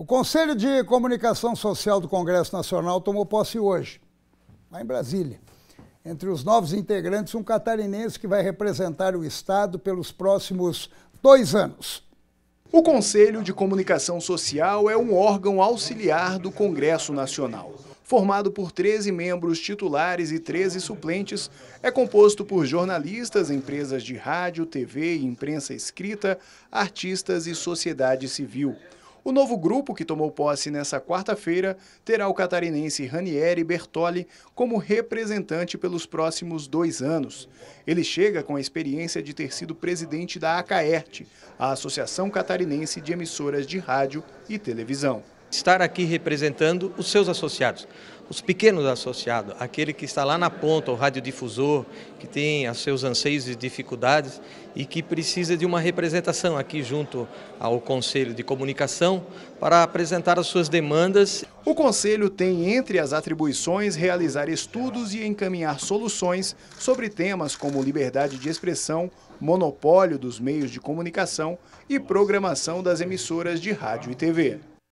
O Conselho de Comunicação Social do Congresso Nacional tomou posse hoje, lá em Brasília. Entre os novos integrantes, um catarinense que vai representar o Estado pelos próximos 2 anos. O Conselho de Comunicação Social é um órgão auxiliar do Congresso Nacional. Formado por 13 membros titulares e 13 suplentes, é composto por jornalistas, empresas de rádio, TV e imprensa escrita, artistas e sociedade civil. O novo grupo, que tomou posse nesta quarta-feira, terá o catarinense Ranieri Bertoli como representante pelos próximos 2 anos. Ele chega com a experiência de ter sido presidente da ACAERT, a Associação Catarinense de Emissoras de Rádio e Televisão. Estar aqui representando os seus associados, os pequenos associados, aquele que está lá na ponta, o radiodifusor, que tem os seus anseios e dificuldades e que precisa de uma representação aqui junto ao Conselho de Comunicação para apresentar as suas demandas. O Conselho tem entre as atribuições realizar estudos e encaminhar soluções sobre temas como liberdade de expressão, monopólio dos meios de comunicação e programação das emissoras de rádio e TV.